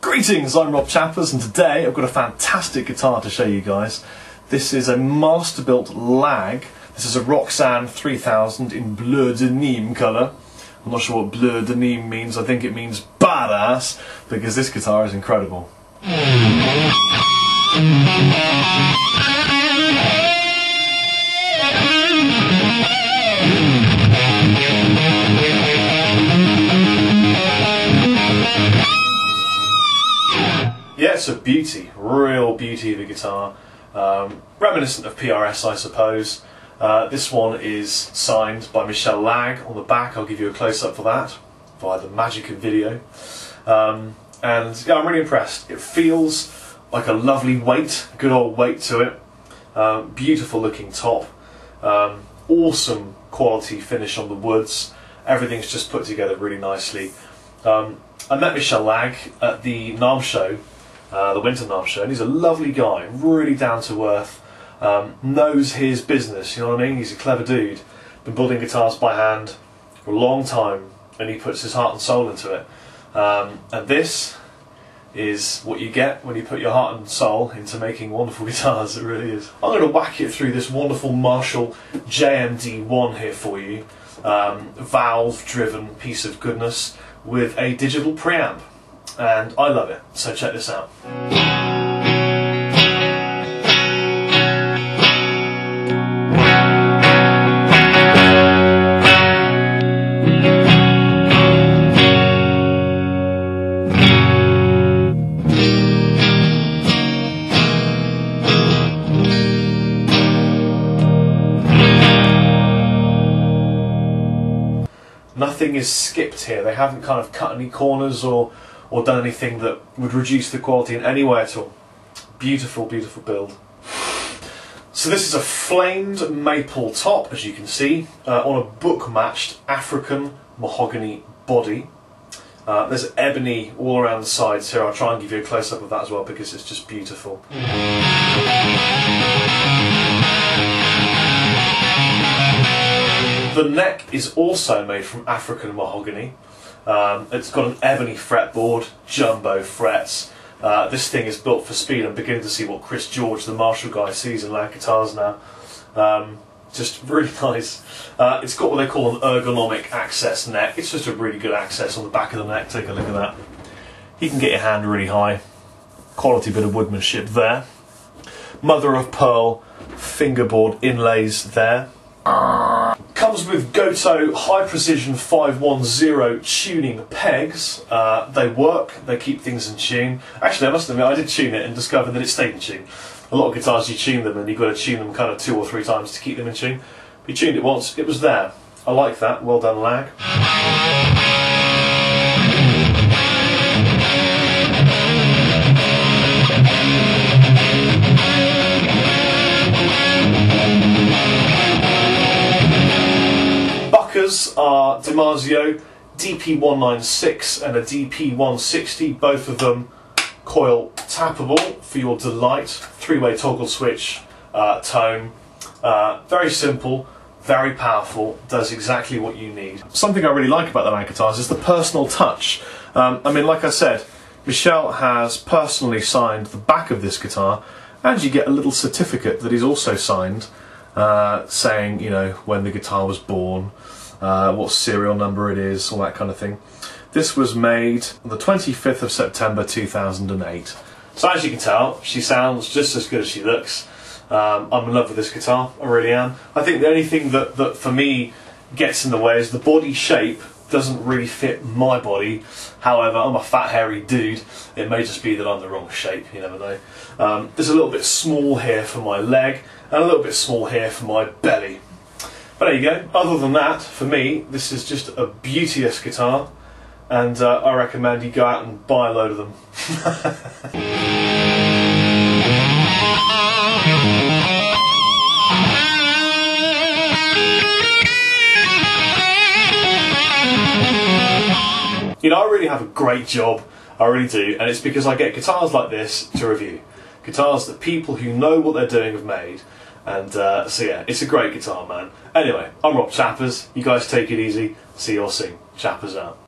Greetings, I'm Rob Chappers, and today I've got a fantastic guitar to show you guys. This is a master-built LAG. This is a ROXANE 3000 in Bleu de Nîmes colour. I'm not sure what Bleu de Nîmes means. I think it means badass, because this guitar is incredible. Yeah, it's a beauty, real beauty of a guitar, reminiscent of PRS I suppose. This one is signed by Michel Lâg on the back. I'll give you a close-up for that via the magic of video. And yeah, I'm really impressed. It feels like a lovely weight, good old weight to it. Beautiful looking top, awesome quality finish on the woods. Everything's just put together really nicely. I met Michel Lâg at the NAMM show, the Winter NAMM show, and he's a lovely guy, really down to earth, knows his business, you know what I mean? He's a clever dude, been building guitars by hand for a long time, and he puts his heart and soul into it. And this is what you get when you put your heart and soul into making wonderful guitars, it really is. I'm going to whack it through this wonderful Marshall JMD-1 here for you, valve-driven piece of goodness with a digital preamp, and I love it, so check this out. Nothing is skipped here. They haven't kind of cut any corners or done anything that would reduce the quality in any way at all. Beautiful, beautiful build. So this is a flamed maple top, as you can see, on a book-matched African mahogany body. There's ebony all around the sides here. I'll try and give you a close-up of that as well, because it's just beautiful. The neck is also made from African mahogany. It's got an ebony fretboard, jumbo frets. This thing is built for speed. I'm beginning to see what Chris George, the Marshall guy, sees in Lâg guitars now. Just really nice. It's got what they call an ergonomic access neck. It's just a really good access on the back of the neck. Take a look at that. You can get your hand really high. Quality bit of woodmanship there. Mother of pearl fingerboard inlays there. Comes with Gotoh high precision 510 tuning pegs. They work, they keep things in tune. Actually, I must admit, I did tune it and discovered that it stayed in tune. A lot of guitars, you tune them and you've got to tune them kind of 2 or 3 times to keep them in tune. We tuned it once, it was there. I like that, well done Lâg. Are DiMarzio DP196 and a DP160, both of them coil tappable for your delight. 3-way toggle switch, tone. Very simple, very powerful, does exactly what you need. Something I really like about the Lâg guitars is the personal touch. I mean, like I said, Michel has personally signed the back of this guitar, and you get a little certificate that he's also signed, saying, you know, when the guitar was born, what serial number it is, all that kind of thing. This was made on the 25th of September 2008. So as you can tell, she sounds just as good as she looks. I'm in love with this guitar, I really am. I think the only thing that for me gets in the way is the body shape doesn't really fit my body. However, I'm a fat hairy dude. It may just be that I'm the wrong shape, you never know. There's a little bit small here for my leg and a little bit small here for my belly. But there you go. Other than that, for me, this is just a beauteous guitar, and I recommend you go out and buy a load of them. You know, I really have a great job, I really do, and it's because I get guitars like this to review. Guitars that people who know what they're doing have made, and so yeah, it's a great guitar, man. Anyway, I'm Rob Chappers, you guys take it easy, see you all soon. Chappers out.